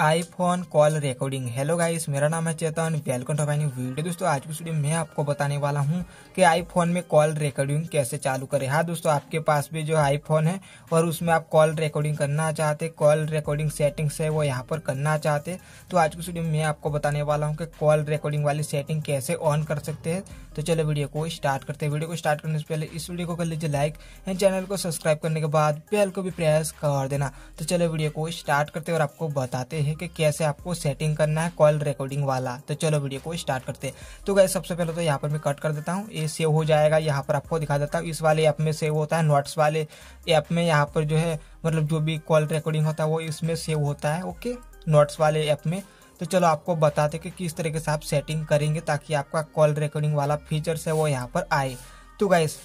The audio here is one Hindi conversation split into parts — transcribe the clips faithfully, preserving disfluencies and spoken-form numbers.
IPhone call recording. Hello guys, मेरा नाम है Chetan, welcome to my new video. दोस्तों आज की वीडियो में आपको बताने वाला हूं कि आईफोन में कॉल रिकॉर्डिंग कैसे चालू करें। हाँ दोस्तों, आपके पास भी जो आईफोन है और उसमें आप कॉल रिकॉर्डिंग करना चाहते, कॉल रिकॉर्डिंग सेटिंग्स है वो यहाँ पर करना चाहते, तो आज की वीडियो में आपको बताने वाला हूँ कि कॉल रिकॉर्डिंग वाली सेटिंग कैसे ऑन कर सकते हैं। तो चलो वीडियो को स्टार्ट करते हैं। वीडियो को स्टार्ट करने से पहले इस वीडियो को कर लीजिए लाइक एंड चैनल को सब्सक्राइब करने के बाद बेल को भी प्रेस कर देना। तो चलो वीडियो को स्टार्ट करते और आपको बताते कि कैसे आपको सेटिंग करना है कॉल रिकॉर्डिंग वाला। तो चलो वीडियो को स्टार्ट करते हैं। तो गाइस सबसे पहले तो यहाँ पर मैं कट कर देता हूँ, ये सेव हो जाएगा। यहाँ पर आपको दिखा देता हूँ, इस वाले ऐप में सेव होता है, नोट्स वाले ऐप में। यहाँ पर जो है मतलब जो भी कॉल रिकॉर्डिंग होता है वो इसमें सेव होता है, ओके, नोट्स वाले ऐप में। तो चलो आपको बताते कि किस तरीके से आप सेटिंग करेंगे ताकि आपका कॉल रिकॉर्डिंग वाला फीचर्स है वो यहाँ पर आए। तो गाइस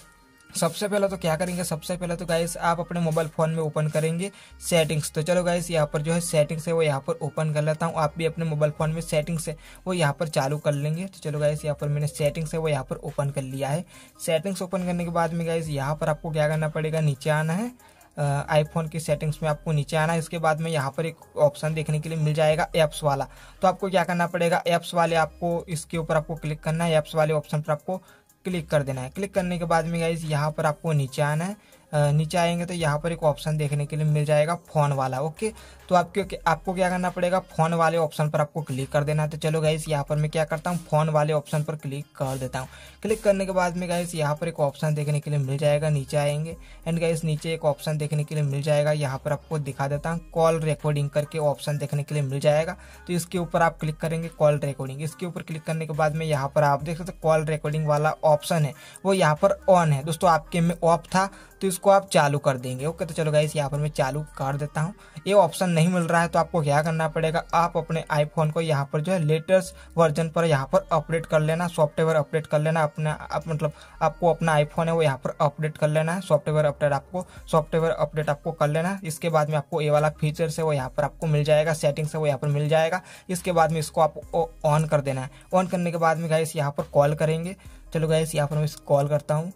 सबसे पहले तो क्या करेंगे, सबसे पहले तो गाइस आप अपने मोबाइल फ़ोन में ओपन करेंगे सेटिंग्स। तो चलो गाइस यहाँ पर जो है सेटिंग्स है वो यहाँ पर ओपन कर लेता हूँ। आप भी अपने मोबाइल फ़ोन में सेटिंग्स है वो यहाँ पर चालू कर लेंगे। तो चलो गाइस यहाँ पर मैंने सेटिंग्स है वो यहाँ पर ओपन कर लिया है। सेटिंग्स ओपन करने के बाद में गाइस यहाँ पर आपको क्या करना पड़ेगा, नीचे आना है, आईफोन की सेटिंग्स में आपको नीचे आना है। इसके बाद में यहाँ पर एक ऑप्शन देखने के लिए मिल जाएगा ऐप्स वाला। तो आपको क्या करना पड़ेगा, ऐप्स वाले आपको इसके ऊपर आपको क्लिक करना है, ऐप्स वाले ऑप्शन पर आपको क्लिक कर देना है। क्लिक करने के बाद में गाइस यहाँ पर आपको नीचे आना है। आ, नीचे आएंगे तो यहाँ पर एक ऑप्शन देखने के लिए मिल जाएगा फ़ोन वाला, ओके। तो आपके आपको क्या करना पड़ेगा, फ़ोन वाले ऑप्शन पर आपको क्लिक कर देना है। तो चलो गाइस यहाँ पर मैं क्या करता हूँ, फ़ोन वाले ऑप्शन पर क्लिक कर देता हूँ। क्लिक करने के बाद में गाइस यहाँ पर एक ऑप्शन देखने के लिए मिल जाएगा, नीचे आएंगे एंड गाइस नीचे एक ऑप्शन देखने के लिए मिल जाएगा। यहाँ पर आपको दिखा देता हूँ, कॉल रिकॉर्डिंग करके ऑप्शन देखने के लिए मिल जाएगा। तो इसके ऊपर आप क्लिक करेंगे, कॉल रिकॉर्डिंग। इसके ऊपर क्लिक करने के बाद में यहाँ पर आप देख सकते हो कॉल रिकॉर्डिंग वाला ऑप्शन है वो यहाँ पर ऑन है। दोस्तों आपके में ऑफ था तो इसको आप चालू कर देंगे, ओके। तो चलो गाइस यहाँ पर मैं चालू कर देता हूँ। ये ऑप्शन नहीं मिल रहा है तो आपको क्या करना पड़ेगा, आप अपने आईफोन को यहाँ पर जो है लेटेस्ट वर्जन पर यहाँ पर अपडेट कर लेना, सॉफ्टवेयर अपडेट कर लेना अपना। आप मतलब आपको अपना आईफोन है वो यहाँ पर अपडेट कर लेना है, सॉफ्टवेयर अपडेट आपको सॉफ्टवेयर अपडेट आपको कर लेना। इसके बाद में आपको ये वाला फीचर्स है वो यहाँ पर आपको मिल जाएगा, सेटिंग्स है वो यहाँ पर मिल जाएगा। इसके बाद में इसको आपको ऑन कर देना है। ऑन करने के बाद में गाइस यहाँ पर कॉल करेंगे। चलो गाइस यहाँ पर मैं कॉल करता हूँ।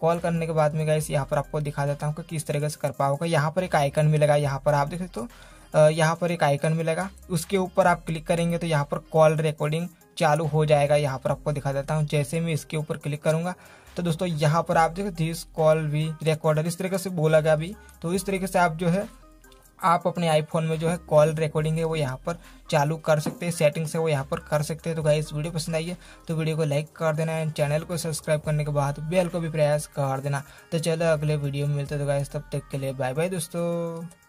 कॉल करने के बाद में गाइस यहाँ पर आपको दिखा देता हूँ कि किस तरीके से कर पाओगे। यहाँ पर एक आइकन मिलेगा, यहाँ पर आप देख सकते हो, यहाँ पर एक आइकन मिलेगा, उसके ऊपर आप क्लिक करेंगे तो यहाँ पर कॉल रिकॉर्डिंग चालू हो जाएगा। यहाँ पर आपको दिखा देता हूँ, जैसे मैं इसके ऊपर क्लिक करूँगा तो दोस्तों यहाँ पर आप देखो दिस कॉल भी रिकॉर्डर इस तरीके से बोला गया भी। तो इस तरीके से आप जो है आप अपने आईफोन में जो है कॉल रिकॉर्डिंग है वो यहाँ पर चालू कर सकते हैं, सेटिंग्स है वो यहाँ पर कर सकते हैं। तो गाइस वीडियो पसंद आई है तो वीडियो को लाइक कर देना एंड चैनल को सब्सक्राइब करने के बाद बेल को भी प्रेस कर देना। तो चलो अगले वीडियो में मिलते हैं। तो गाइस तब तक के लिए बाय बाय दोस्तों।